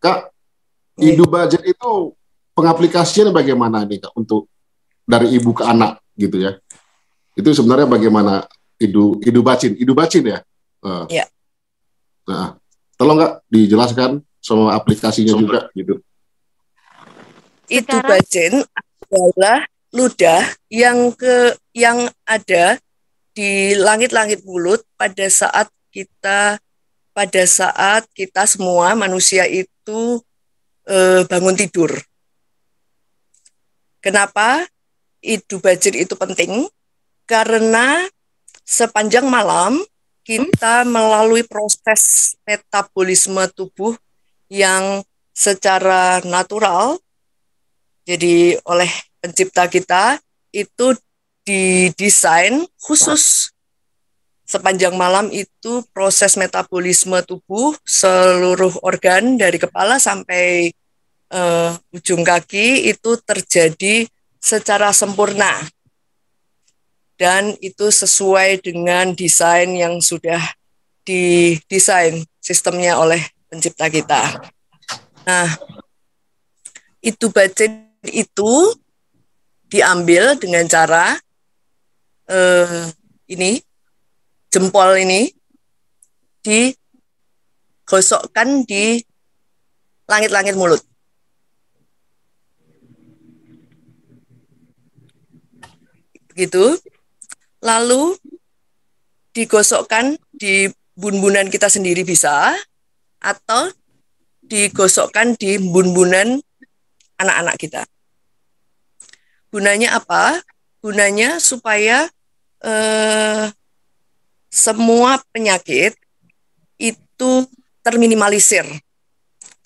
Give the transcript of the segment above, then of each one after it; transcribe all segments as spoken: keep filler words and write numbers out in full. Kak, Idu Bacin itu pengaplikasian bagaimana nih Kak untuk dari ibu ke anak gitu ya? Itu sebenarnya bagaimana Idu Idu Bacin, Idu Bacin ya? Uh. Ya. Nah, tolong Kak dijelaskan sama aplikasinya Sumber. Juga gitu. Idu Bacin adalah ludah yang ke yang ada di langit-langit mulut pada saat kita pada saat kita semua manusia itu e, bangun tidur. Kenapa Idu Bacin itu penting? Karena sepanjang malam kita melalui proses metabolisme tubuh yang secara natural, jadi oleh pencipta kita itu didesain khusus sepanjang malam itu proses metabolisme tubuh seluruh organ dari kepala sampai uh, ujung kaki itu terjadi secara sempurna dan itu sesuai dengan desain yang sudah didesain sistemnya oleh pencipta kita. Nah, Idu Bacin itu diambil dengan cara eh, ini, jempol ini digosokkan di langit-langit mulut. Begitu. Lalu digosokkan di bun-bunan kita sendiri bisa, atau digosokkan di bun-bunan anak-anak kita. Gunanya apa? Gunanya supaya eh, semua penyakit itu terminimalisir.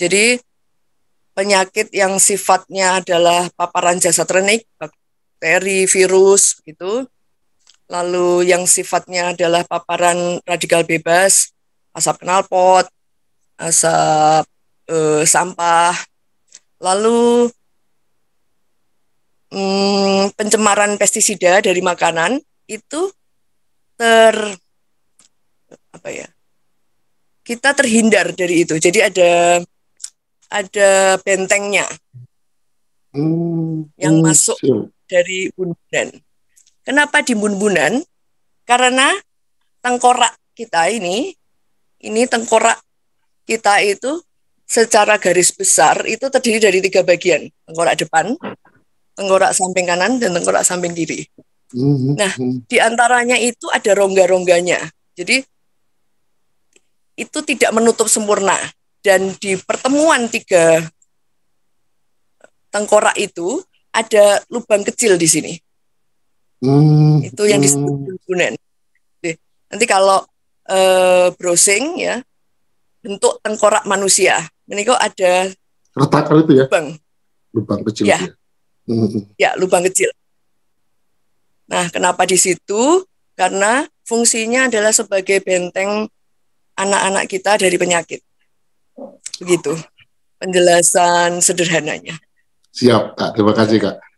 Jadi penyakit yang sifatnya adalah paparan jasa trenik, bakteri, virus, gitu. Lalu yang sifatnya adalah paparan radikal bebas, asap knalpot, asap eh, sampah. Lalu Hmm, pencemaran pestisida dari makanan itu ter apa ya kita terhindar dari itu, jadi ada ada bentengnya hmm, yang hmm, masuk sure. dari bun-bunan. Kenapa di bun-bunan? Karena tengkorak kita ini ini tengkorak kita itu secara garis besar itu terdiri dari tiga bagian, tengkorak depan, tengkorak samping kanan, dan tengkorak samping kiri. Mm-hmm. Nah, diantaranya itu ada rongga-rongganya. Jadi, itu tidak menutup sempurna. Dan di pertemuan tiga tengkorak itu, ada lubang kecil di sini. Mm-hmm. Itu yang disebut bun-bunan. Nanti kalau uh, browsing, ya bentuk tengkorak manusia. Ini kok ada retak itu ya? Lubang. Lubang kecil. Ya. Ya. Ya, lubang kecil. Nah, kenapa di situ? Karena fungsinya adalah sebagai benteng anak-anak kita dari penyakit. Begitu penjelasan sederhananya. Siap, Kak. Terima kasih, Kak.